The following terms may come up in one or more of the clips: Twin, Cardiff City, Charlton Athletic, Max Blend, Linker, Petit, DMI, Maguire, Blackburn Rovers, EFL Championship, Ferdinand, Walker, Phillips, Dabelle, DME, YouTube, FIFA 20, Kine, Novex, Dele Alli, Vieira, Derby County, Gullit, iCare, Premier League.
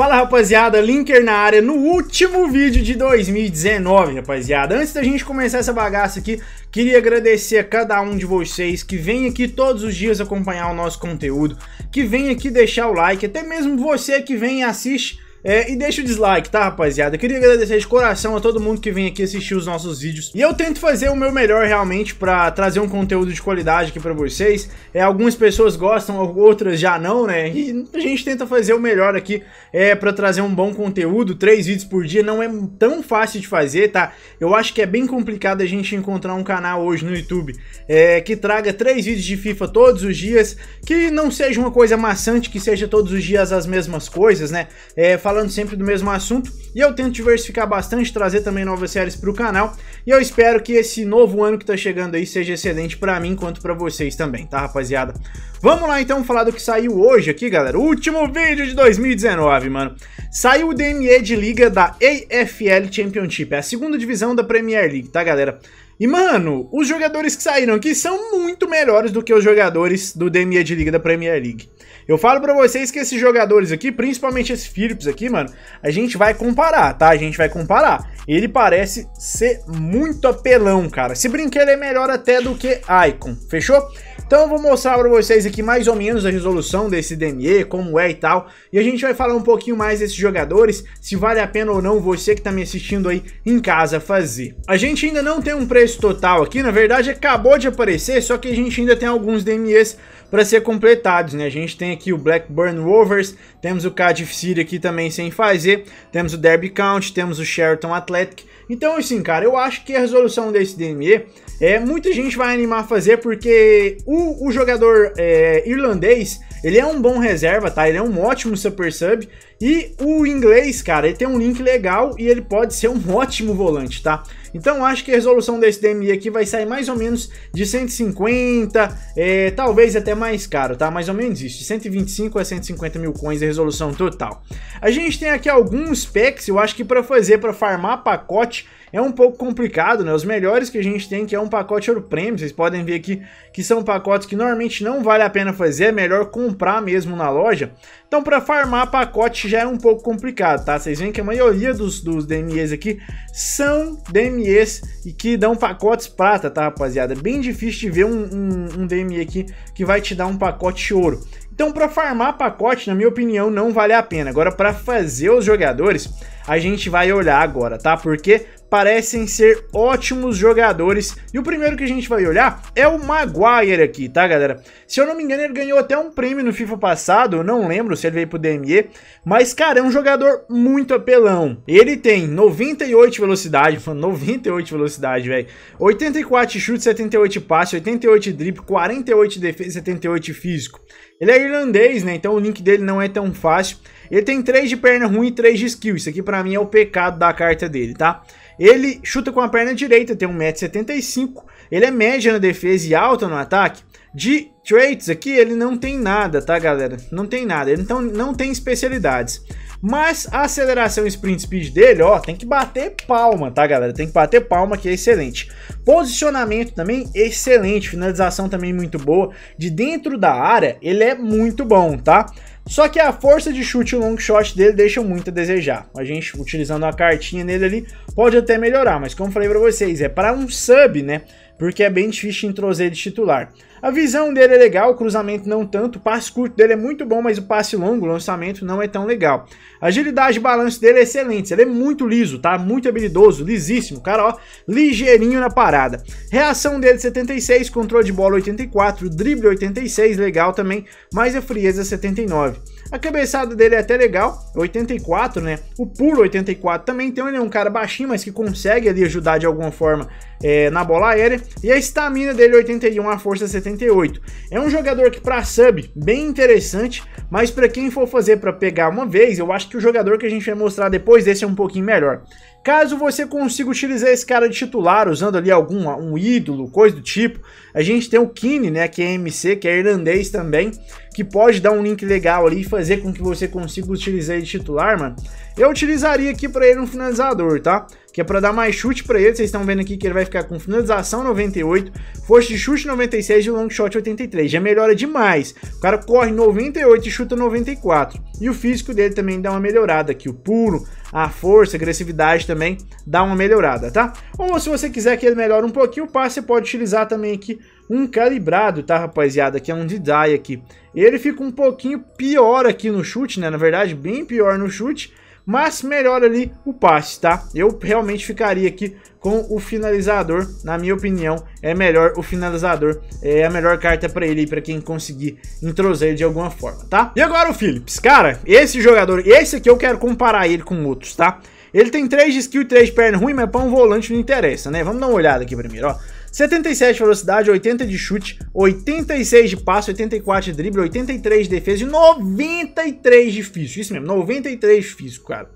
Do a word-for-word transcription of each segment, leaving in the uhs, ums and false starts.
Fala, rapaziada, Linker na área no último vídeo de dois mil e dezenove, rapaziada. Antes da gente começar essa bagaça aqui, queria agradecer a cada um de vocês que vem aqui todos os dias acompanhar o nosso conteúdo, que vem aqui deixar o like, até mesmo você que vem e assiste é, e deixa o dislike, tá, rapaziada? Queria agradecer de coração a todo mundo que vem aqui assistir os nossos vídeos. E eu tento fazer o meu melhor realmente pra trazer um conteúdo de qualidade aqui pra vocês. É, algumas pessoas gostam, outras já não, né? E a gente tenta fazer o melhor aqui é, pra trazer um bom conteúdo. Três vídeos por dia não é tão fácil de fazer, tá? Eu acho que é bem complicado a gente encontrar um canal hoje no YouTube é, que traga três vídeos de FIFA todos os dias, que não seja uma coisa maçante, que seja todos os dias as mesmas coisas, né? É, falando sempre do mesmo assunto. E eu tento diversificar bastante, trazer também novas séries para o canal. E eu espero que esse novo ano que tá chegando aí seja excelente para mim quanto para vocês também, tá, rapaziada? Vamos lá então falar do que saiu hoje aqui, galera. O último vídeo de dois mil e dezenove, mano. Saiu o D M E de liga da E F L Championship, é a segunda divisão da Premier League, tá, galera? E, mano, os jogadores que saíram aqui são muito melhores do que os jogadores do D M E de liga da Premier League. Eu falo pra vocês que esses jogadores aqui, principalmente esse Phillips aqui, mano, a gente vai comparar, tá? A gente vai comparar. Ele parece ser muito apelão, cara. Se brincar, ele é melhor até do que Icon, fechou? Então eu vou mostrar pra vocês aqui mais ou menos a resolução desse D M E, como é e tal. E a gente vai falar um pouquinho mais desses jogadores, se vale a pena ou não você que tá me assistindo aí em casa fazer. A gente ainda não tem um preço total aqui, na verdade acabou de aparecer, só que a gente ainda tem alguns D M Es para ser completados, né? A gente tem aqui o Blackburn Rovers, temos o Cardiff City aqui também sem fazer, temos o Derby County, temos o Charlton Athletic. Então assim, cara, eu acho que a resolução desse D M E, é, muita gente vai animar a fazer, porque o, o jogador é, irlandês, ele é um bom reserva, tá? Ele é um ótimo super sub, e o inglês, cara, ele tem um link legal e ele pode ser um ótimo volante, tá? Então eu acho que a resolução desse D M E aqui vai sair mais ou menos de cento e cinquenta, é, talvez até mais caro, tá? Mais ou menos isso, de cento e vinte e cinco a cento e cinquenta mil coins a resolução total. A gente tem aqui alguns packs, eu acho que pra fazer, pra farmar pacote, é um pouco complicado, né? Os melhores que a gente tem, que é um pacote ouro prêmio, vocês podem ver aqui que são pacotes que normalmente não vale a pena fazer, é melhor comprar mesmo na loja. Então pra farmar pacote já é um pouco complicado, tá? Vocês veem que a maioria dos, dos D M Es aqui são D M Es e que dão pacotes prata, tá, rapaziada? Bem difícil de ver um, um, um D M E aqui que vai te dar um pacote ouro. Então para farmar pacote, na minha opinião, não vale a pena. Agora para fazer os jogadores, a gente vai olhar agora, tá? Porque parecem ser ótimos jogadores. E o primeiro que a gente vai olhar é o Maguire aqui, tá, galera? Se eu não me engano, ele ganhou até um prêmio no FIFA passado, eu não lembro se ele veio pro D M E, mas, cara, é um jogador muito apelão. Ele tem noventa e oito velocidade, mano, noventa e oito velocidade, velho. oitenta e quatro chute, setenta e oito passe, oitenta e oito drible, quarenta e oito defesa, setenta e oito físico. Ele é irlandês, né? Então o link dele não é tão fácil. Ele tem três de perna ruim e três de skill. Isso aqui pra mim é o pecado da carta dele, tá? Ele chuta com a perna direita, tem um metro e setenta e cinco. Ele é média na defesa e alta no ataque. De traits aqui ele não tem nada, tá, galera? Não tem nada, ele então não tem especialidades. Mas a aceleração e sprint speed dele, ó, tem que bater palma, tá, galera? Tem que bater palma, que é excelente. Posicionamento também excelente, finalização também muito boa. De dentro da área ele é muito bom, tá? Só que a força de chute e o long shot dele deixam muito a desejar. A gente, utilizando a cartinha nele ali, pode até melhorar, mas como falei pra vocês, é para um sub, né? Porque é bem difícil entrosar ele de titular. A visão dele é legal, o cruzamento não tanto, o passe curto dele é muito bom, mas o passe longo, o lançamento não é tão legal. A agilidade e balanço dele é excelente, ele é muito liso, tá? Muito habilidoso, lisíssimo, cara, ó, ligeirinho na parada. Reação dele setenta e seis, controle de bola oitenta e quatro, drible oitenta e seis, legal também, mas a frieza setenta e nove. A cabeçada dele é até legal, oitenta e quatro, né? O pulo oitenta e quatro também, então ele é um cara baixinho, mas que consegue ali ajudar de alguma forma é, na bola aérea. E a estamina dele oitenta e um, a força setenta e oito. É um jogador que para sub, bem interessante, mas para quem for fazer para pegar uma vez, eu acho que o jogador que a gente vai mostrar depois desse é um pouquinho melhor. Caso você consiga utilizar esse cara de titular, usando ali algum um ídolo, coisa do tipo, a gente tem o Kine, né, que é M C, que é irlandês também. que pode dar um link legal ali e fazer com que você consiga utilizar ele de titular, mano, eu utilizaria aqui pra ele um finalizador, tá? Que é pra dar mais chute pra ele. Vocês estão vendo aqui que ele vai ficar com finalização noventa e oito, força de chute noventa e seis e o long shot oitenta e três. Já melhora demais. O cara corre noventa e oito e chuta noventa e quatro. E o físico dele também dá uma melhorada aqui. O pulo, a força, a agressividade também dá uma melhorada, tá? Ou se você quiser que ele melhore um pouquinho o passe, você pode utilizar também aqui um calibrado, tá, rapaziada? Que é um D M I aqui. Ele fica um pouquinho pior aqui no chute, né? Na verdade, bem pior no chute, mas melhora ali o passe, tá? Eu realmente ficaria aqui com o finalizador, na minha opinião, é melhor o finalizador, é a melhor carta pra ele, pra quem conseguir entrosar ele de alguma forma, tá? E agora o Phillips, cara, esse jogador, esse aqui eu quero comparar ele com outros, tá? Ele tem três de skill e três de perna ruim, mas pra um volante não interessa, né? Vamos dar uma olhada aqui primeiro, ó. setenta e sete de velocidade, oitenta de chute, oitenta e seis de passe, oitenta e quatro de drible, oitenta e três de defesa e noventa e três de físico. Isso mesmo, noventa e três de físico, cara.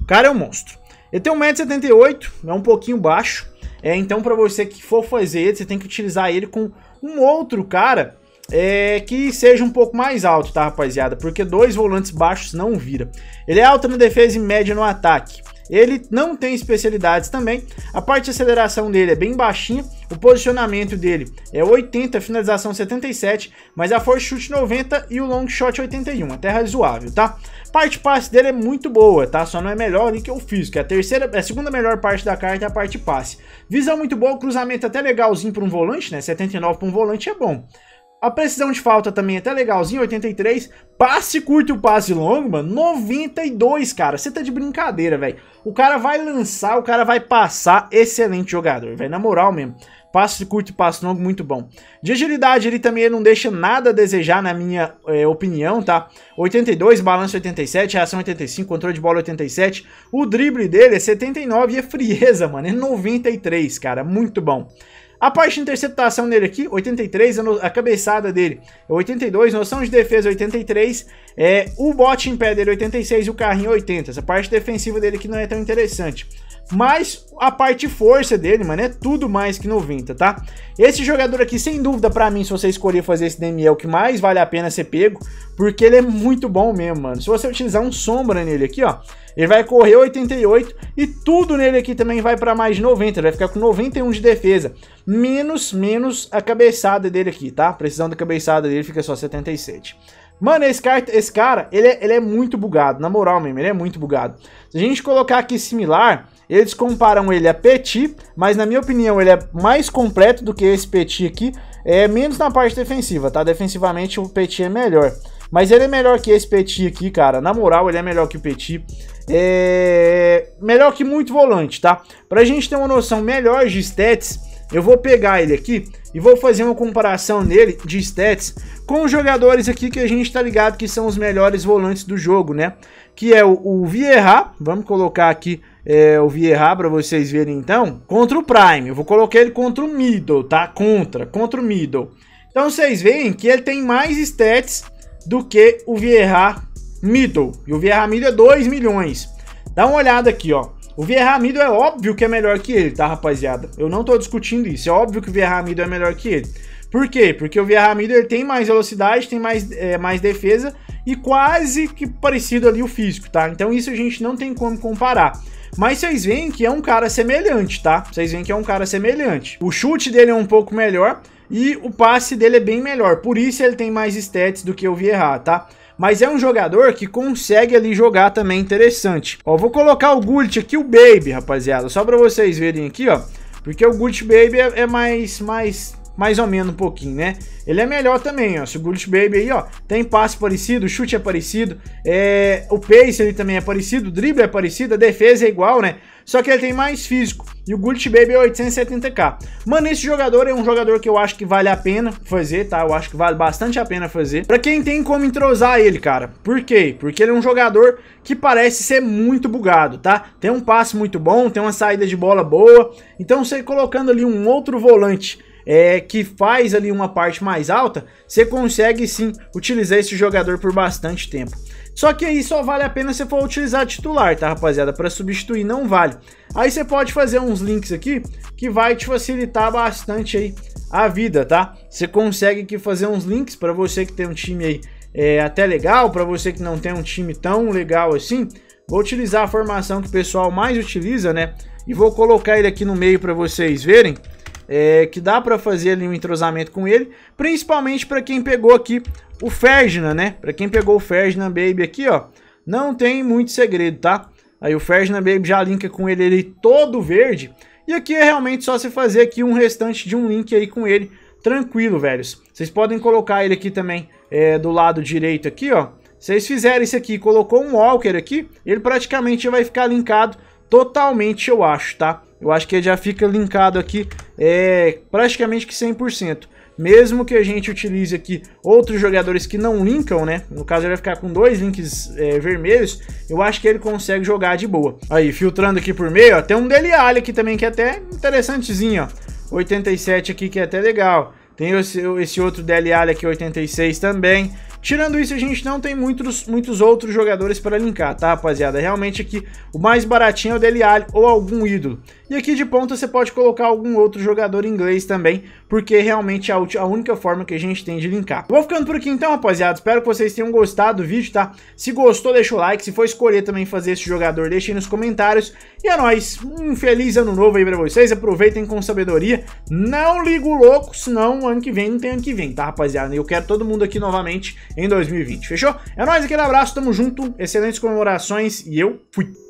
O cara é um monstro. Ele tem um metro e setenta e oito, é um pouquinho baixo. É, então, pra você que for fazer ele, você tem que utilizar ele com um outro cara é, que seja um pouco mais alto, tá, rapaziada? Porque dois volantes baixos não vira. Ele é alto na defesa e médio no ataque. Ele não tem especialidades também, a parte de aceleração dele é bem baixinha, o posicionamento dele é oitenta, finalização setenta e sete, mas a força de chute noventa e o long shot oitenta e um, até razoável, tá? Parte de passe dele é muito boa, tá? Só não é melhor ali que o físico, a terceira, a segunda melhor parte da carta é a parte de passe. Visão muito boa, cruzamento até legalzinho para um volante, né? setenta e nove para um volante é bom. A precisão de falta também é até legalzinho, oitenta e três. Passe curto e o passe longo, mano, noventa e dois, cara. Você tá de brincadeira, velho. O cara vai lançar, o cara vai passar. Excelente jogador, velho, na moral mesmo. Passe curto e passe longo, muito bom. De agilidade, ele também não deixa nada a desejar, na minha é, opinião, tá? oitenta e dois, balanço oitenta e sete, reação oitenta e cinco, controle de bola oitenta e sete. O drible dele é setenta e nove e é frieza, mano. É noventa e três, cara, muito bom. A parte de interceptação dele aqui, oitenta e três, a cabeçada dele é oitenta e dois, noção de defesa oitenta e três, é, o bote em pé dele oitenta e seis e o carrinho oitenta. Essa parte defensiva dele aqui não é tão interessante. Mas a parte de força dele, mano, é tudo mais que noventa, tá? Esse jogador aqui, sem dúvida, pra mim, se você escolher fazer esse D M E, é o que mais vale a pena ser pego, porque ele é muito bom mesmo, mano. Se você utilizar um sombra nele aqui, ó, ele vai correr oitenta e oito e tudo nele aqui também vai pra mais de noventa, ele vai ficar com noventa e um de defesa. Menos, menos a cabeçada dele aqui, tá? A precisão da cabeçada dele fica só setenta e sete. Mano, esse cara, esse cara ele, é, ele é muito bugado, na moral mesmo, ele é muito bugado. Se a gente colocar aqui similar, eles comparam ele a Petit, mas na minha opinião ele é mais completo do que esse Petit aqui, é menos na parte defensiva, tá? Defensivamente o Petit é melhor. Mas ele é melhor que esse Petit aqui, cara. Na moral, ele é melhor que o Petit. É... melhor que muito volante, tá? Pra gente ter uma noção melhor de stats, eu vou pegar ele aqui e vou fazer uma comparação nele de stats com os jogadores aqui que a gente tá ligado que são os melhores volantes do jogo, né? Que é o, o Vieira. Vamos colocar aqui é, o Vieira pra vocês verem, então. Contra o Prime. Eu vou colocar ele contra o Middle, tá? Contra. Contra o Middle. Então, vocês veem que ele tem mais stats do que o Vieira Middle. E o Vieira Middle é dois milhões. Dá uma olhada aqui, ó. O Vieira Middle é óbvio que é melhor que ele, tá, rapaziada? Eu não tô discutindo isso. É óbvio que o Vieira Middle é melhor que ele. Por quê? Porque o Vieira Middle ele tem mais velocidade, tem mais, é, mais defesa e quase que parecido ali o físico, tá? Então isso a gente não tem como comparar. Mas vocês veem que é um cara semelhante, tá? Vocês veem que é um cara semelhante. O chute dele é um pouco melhor e o passe dele é bem melhor, por isso ele tem mais stats do que o Vieira, tá? Mas é um jogador que consegue ali jogar também interessante. Ó, vou colocar o Gullit aqui, o Baby, rapaziada, só pra vocês verem aqui, ó. Porque o Gullit Baby é, é mais, mais, mais ou menos um pouquinho, né? Ele é melhor também, ó. Se o Gullit Baby aí, ó, tem passe parecido, o chute é parecido, é... o pace ele também é parecido, o drible é parecido, a defesa é igual, né? Só que ele tem mais físico. E o Gullit Baby é oitocentos e setenta K. Mano, esse jogador é um jogador que eu acho que vale a pena fazer, tá? Eu acho que vale bastante a pena fazer. Pra quem tem como entrosar ele, cara. Por quê? Porque ele é um jogador que parece ser muito bugado, tá? Tem um passe muito bom, tem uma saída de bola boa. Então, você colocando ali um outro volante é, que faz ali uma parte mais alta, você consegue sim utilizar esse jogador por bastante tempo. Só que aí só vale a pena se for utilizar titular, tá, rapaziada? Para substituir não vale. Aí você pode fazer uns links aqui que vai te facilitar bastante aí a vida, tá? Você consegue aqui fazer uns links para você que tem um time aí é, até legal, para você que não tem um time tão legal assim, vou utilizar a formação que o pessoal mais utiliza, né? E vou colocar ele aqui no meio para vocês verem, é, que dá para fazer ali um entrosamento com ele, principalmente para quem pegou aqui o Ferdinand, né? Para quem pegou o Ferdinand Baby aqui, ó, não tem muito segredo, tá? Aí o Ferdinand Baby já linka com ele, ele todo verde. E aqui é realmente só você fazer aqui um restante de um link aí com ele, tranquilo, velhos. Vocês podem colocar ele aqui também, é, do lado direito aqui, ó. Vocês fizeram isso aqui, colocou um Walker aqui, ele praticamente já vai ficar linkado totalmente, eu acho, tá? Eu acho que ele já fica linkado aqui, é, praticamente que cem por cento. Mesmo que a gente utilize aqui outros jogadores que não linkam, né? No caso, ele vai ficar com dois links é, vermelhos. Eu acho que ele consegue jogar de boa. Aí, filtrando aqui por meio, ó, tem um Dele Alli aqui também, que é até interessantezinho, ó. oitenta e sete aqui, que é até legal. Tem esse, esse outro Dele Alli aqui, oitenta e seis também. Tirando isso, a gente não tem muitos, muitos outros jogadores para linkar, tá, rapaziada? Realmente aqui, o mais baratinho é o Dele Alli ou algum ídolo. E aqui de ponta você pode colocar algum outro jogador inglês também, porque realmente é a, a única forma que a gente tem de linkar. Vou ficando por aqui então, rapaziada. Espero que vocês tenham gostado do vídeo, tá? Se gostou, deixa o like. Se for escolher também fazer esse jogador, deixa aí nos comentários. E é nóis. Um feliz ano novo aí pra vocês. Aproveitem com sabedoria. Não liga o louco, senão ano que vem não tem ano que vem, tá, rapaziada? Eu quero todo mundo aqui novamente em dois mil e vinte, fechou? É nóis, aquele abraço, tamo junto, excelentes comemorações e eu fui!